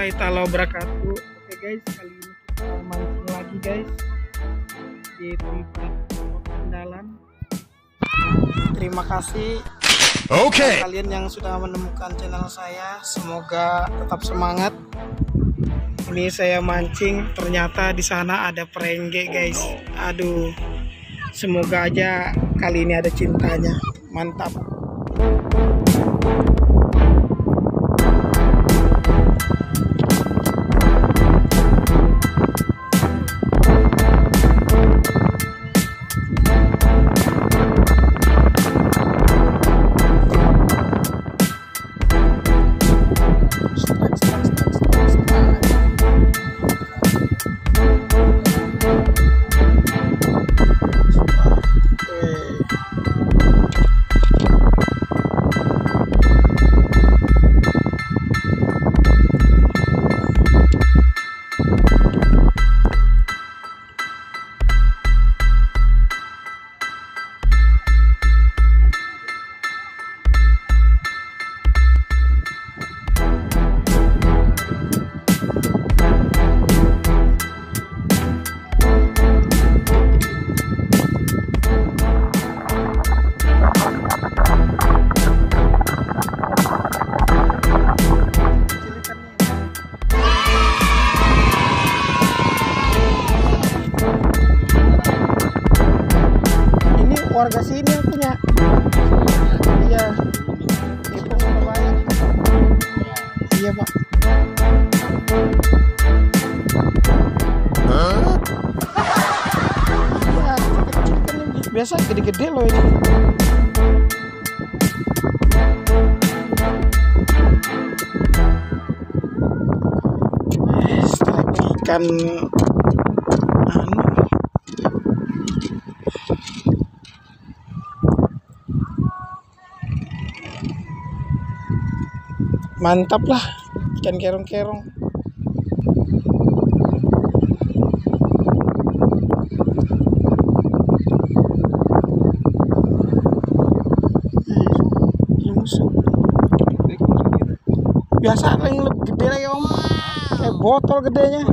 warahmatullahi taala wabarakatuh. Oke guys, kali ini kita mancing lagi guys di tempat andalan. Terima kasih kalian yang sudah menemukan channel saya. Semoga tetap semangat. Ini saya mancing, ternyata di sana ada perengge guys. Aduh, semoga aja kali ini ada cintanya. Mantap. Warga sini yang punya, iya, itu banyak, iya pak. Iya, biasa gede-gede loh ini. Ikan mantap lah, ikan kerong-kerong. Biasa yang lebih gede lagi om, kayak botol gedenya.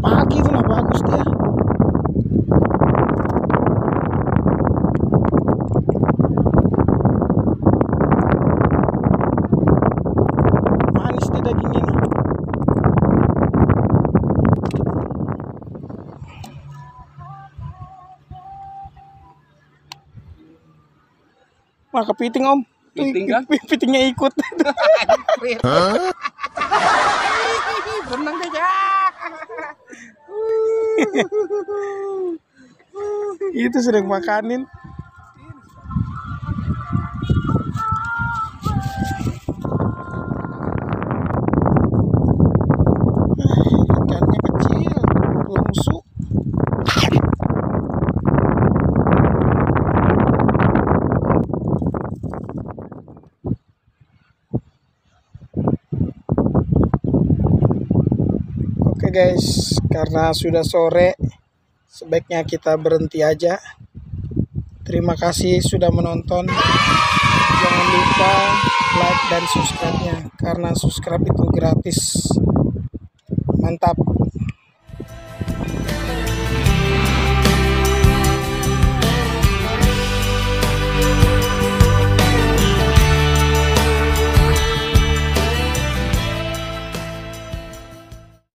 Pagi itu lah bagus dia. Wah, kepiting om. Kepiting kan? Kepitingnya ikut. Berenang aja. Itu sedang makanin. Ikannya kecil, lungsuk. Guys, karena sudah sore, sebaiknya kita berhenti aja. Terima kasih sudah menonton. Jangan lupa like dan subscribe-nya, karena subscribe itu gratis. Mantap.